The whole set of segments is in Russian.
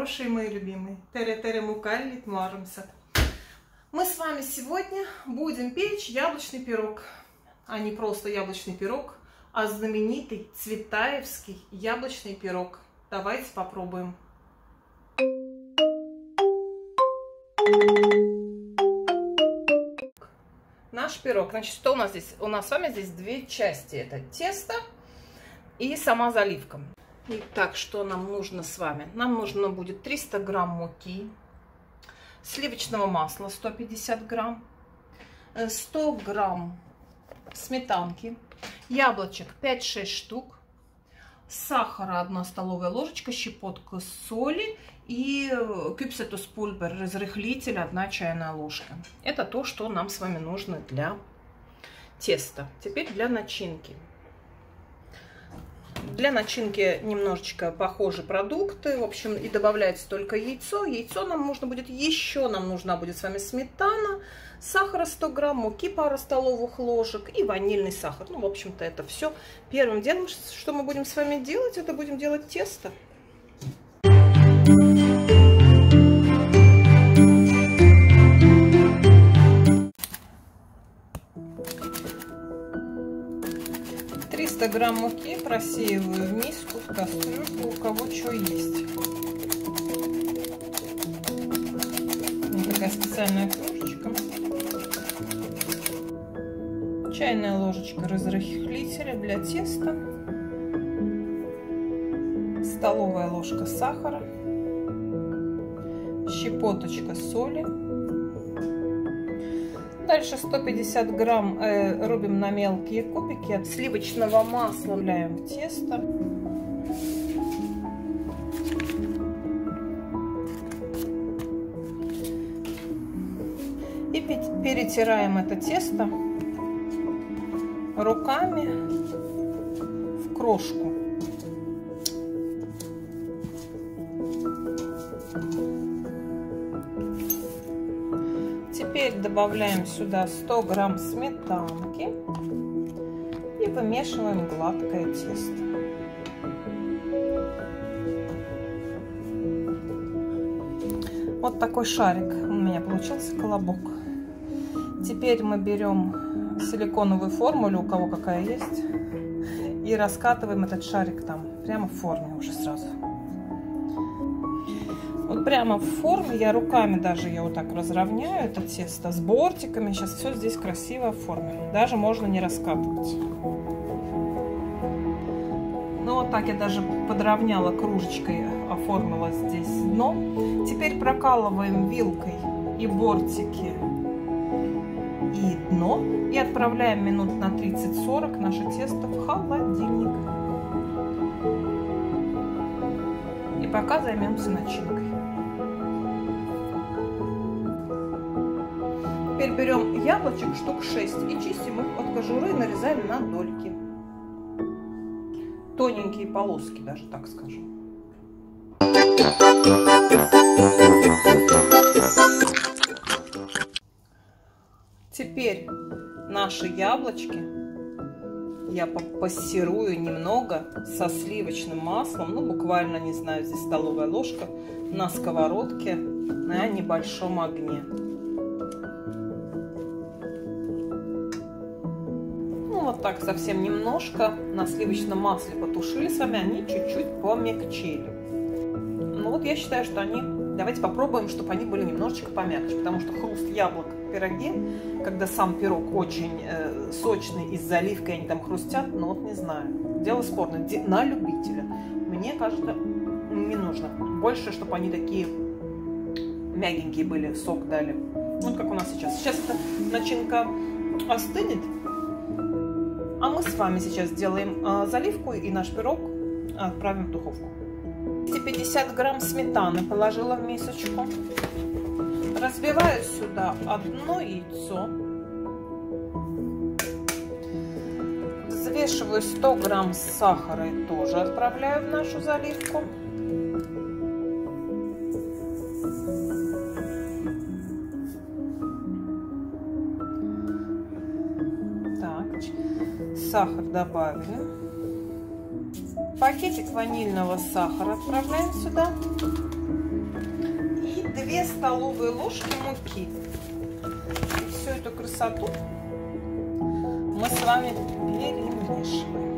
хорошие мои любимые. Мы с вами сегодня будем печь яблочный пирог. А не просто яблочный пирог, а знаменитый цветаевский яблочный пирог. Давайте попробуем. Наш пирог. Значит, что у нас здесь? У нас с вами здесь две части. Это тесто и сама заливка. Итак, что нам нужно с вами? Нам нужно будет 300 грамм муки, сливочного масла 150 грамм, 100 грамм сметанки, яблочек 5-6 штук, сахара 1 столовая ложечка, щепотка соли и кюпсетуспульбер, разрыхлитель 1 чайная ложка. Это то, что нам с вами нужно для теста. Теперь для начинки. Для начинки немножечко похожи продукты, в общем, и добавляется только яйцо. Яйцо нам нужно будет, еще нам нужна будет с вами сметана, сахара 100 грамм, муки пара столовых ложек и ванильный сахар. Ну, в общем-то, это все. Первым делом, что мы будем с вами делать, это будем делать тесто. Грамм муки просеиваю в миску, в кастрюльку, у кого что есть. У меня такая специальная кружечка. Чайная ложечка разрыхлителя для теста. Столовая ложка сахара. Щепоточка соли. Дальше 150 грамм рубим на мелкие кубики. Сливочного масла добавляем в тесто. И перетираем это тесто руками в крошку. Теперь добавляем сюда 100 грамм сметанки и вымешиваем гладкое тесто. Вот такой шарик у меня получился, колобок. Теперь мы берем силиконовую форму, или у кого какая есть, и раскатываем этот шарик там, прямо в форме уже сразу. Вот прямо в форме, я руками даже я вот так разровняю это тесто с бортиками. Сейчас все здесь красиво оформлено. Даже можно не раскатывать. Ну вот так я даже подровняла кружечкой, оформила здесь дно. Теперь прокалываем вилкой и бортики, и дно. И отправляем минут на 30-40 наше тесто в холодильник. И пока займемся начинкой. Теперь берем яблочек штук 6 и чистим их от кожуры и нарезаем на дольки. Тоненькие полоски, даже так скажем. Теперь наши яблочки я пассерую немного со сливочным маслом, ну буквально, не знаю, здесь столовая ложка, на сковородке на небольшом огне. Вот так совсем немножко на сливочном масле потушили с вами, они чуть-чуть помягчили. Ну вот я считаю, что они, давайте попробуем, чтобы они были немножечко помягче, потому что хруст яблок в пироге, когда сам пирог очень сочный и с заливкой они там хрустят, но вот не знаю, дело спорное, на любителя. Мне кажется, не нужно больше, чтобы они такие мягенькие были, сок дали. Вот как у нас сейчас. Сейчас эта начинка остынет. А мы с вами сейчас сделаем заливку и наш пирог отправим в духовку. 250 грамм сметаны положила в мисочку. Разбиваю сюда 1 яйцо. Взвешиваю 100 грамм сахара и тоже отправляю в нашу заливку. Сахар добавили. Пакетик ванильного сахара отправляем сюда. 2 столовые ложки муки. И всю эту красоту мы с вами перемешиваем.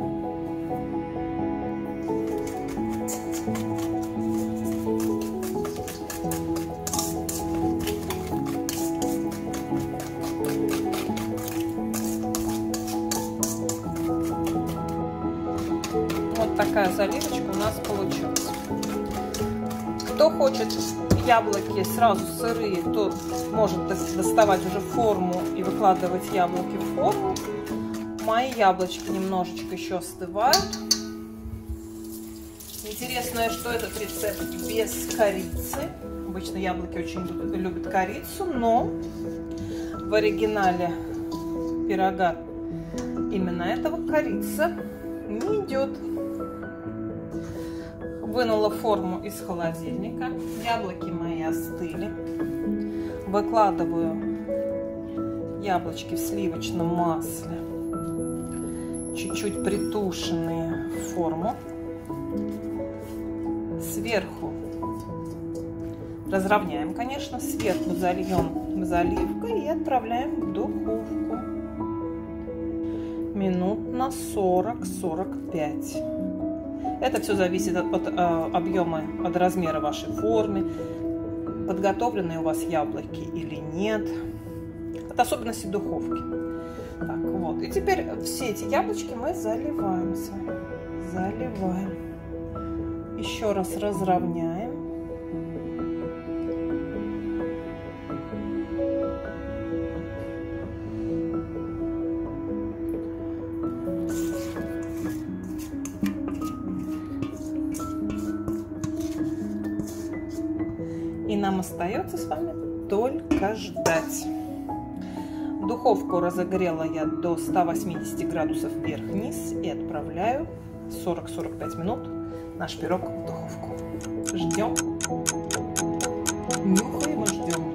Вот такая заливочка у нас получилась. Кто хочет яблоки сразу сырые, тот может доставать уже форму и выкладывать яблоки в форму. Мои яблочки немножечко еще остывают. Интересно, что этот рецепт без корицы. Обычно яблоки очень любят корицу, но в оригинале пирога именно этого корица не идет. Вынула форму из холодильника. Яблоки мои остыли. Выкладываю яблочки в сливочном масле, чуть-чуть притушенные, в форму. Сверху разровняем, конечно. Сверху зальем заливкой и отправляем в духовку минут на 40-45. Это все зависит от объема, от размера вашей формы, подготовлены у вас яблоки или нет, от особенностей духовки. Так, вот. И теперь все эти яблочки мы заливаем. Заливаем. Еще раз разровняем. И нам остается с вами только ждать. Духовку разогрела я до 180 градусов вверх-вниз и отправляю 40-45 минут наш пирог в духовку. Ждем. Нюхаем и ждем.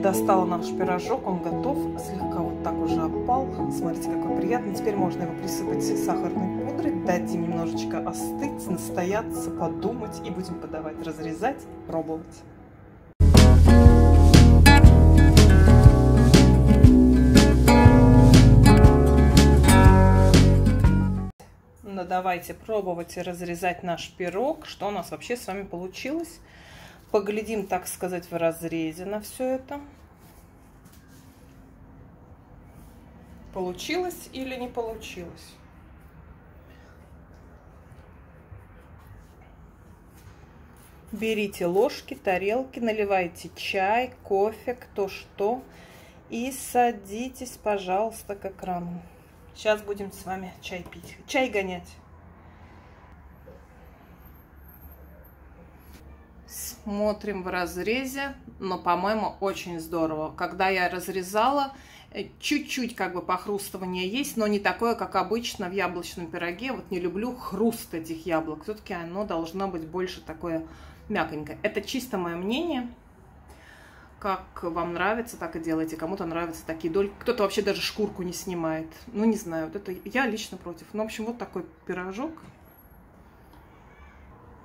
Достала наш пирожок, он готов. Слегка вот так уже опал. Смотрите, какой приятный. Теперь можно его присыпать сахарной пудрой, дать им немножечко остыть, настояться, подумать, и будем подавать, разрезать, пробовать. Ну, давайте пробовать и разрезать наш пирог. Что у нас вообще с вами получилось? Поглядим, так сказать, в разрезе на все это. Получилось или не получилось? Берите ложки, тарелки, наливайте чай, кофе, кто что, и садитесь, пожалуйста, к экрану. Сейчас будем с вами чай пить, чай гонять. Смотрим в разрезе, но, по-моему, очень здорово. Когда я разрезала, чуть-чуть как бы похрустывание есть, но не такое, как обычно в яблочном пироге. Вот не люблю хруст этих яблок. Все-таки оно должно быть больше такое мягенькое. Это чисто мое мнение. Как вам нравится, так и делайте. Кому-то нравятся такие дольки. Кто-то вообще даже шкурку не снимает. Ну, не знаю, вот это я лично против. Ну, в общем, вот такой пирожок.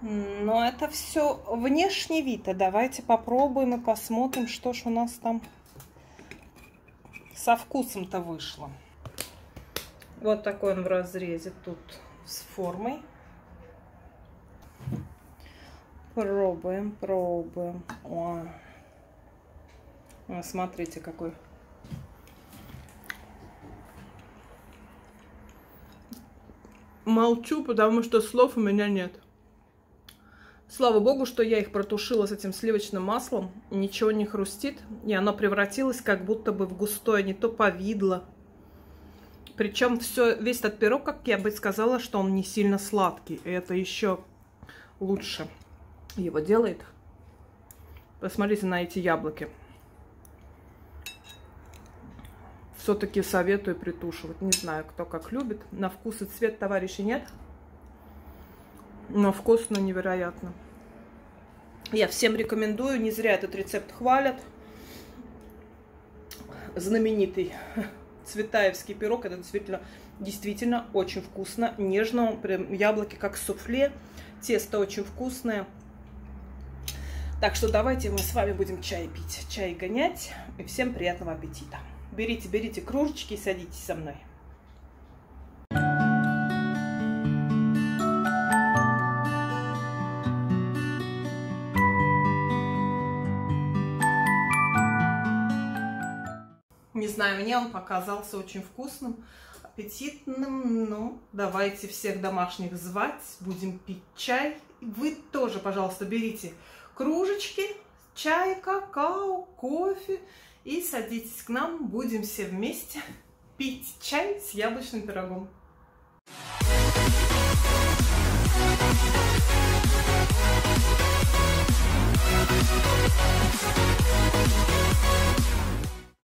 Но это все внешний вид. А давайте попробуем и посмотрим, что ж у нас там со вкусом-то вышло. Вот такой он в разрезе, тут с формой. Пробуем, пробуем. О. Смотрите, какой. Молчу, потому что слов у меня нет. Слава богу, что я их протушила с этим сливочным маслом, ничего не хрустит, и оно превратилось как будто бы в густое, не то повидло. Причем все, весь этот пирог, как я бы сказала, что он не сильно сладкий, и это еще лучше его делает. Посмотрите на эти яблоки. Все-таки советую притушивать, не знаю, кто как любит, на вкус и цвет товарищей нет. Но вкусно невероятно. Я всем рекомендую. Не зря этот рецепт хвалят. Знаменитый цветаевский пирог. Это действительно очень вкусно. Нежно. Прям яблоки как суфле. Тесто очень вкусное. Так что давайте мы с вами будем чай пить, чай гонять. И всем приятного аппетита. Берите, берите кружечки и садитесь со мной. Не знаю, мне он показался очень вкусным, аппетитным. Ну, давайте всех домашних звать, будем пить чай. Вы тоже, пожалуйста, берите кружечки, чай, какао, кофе и садитесь к нам. Будем все вместе пить чай с яблочным пирогом.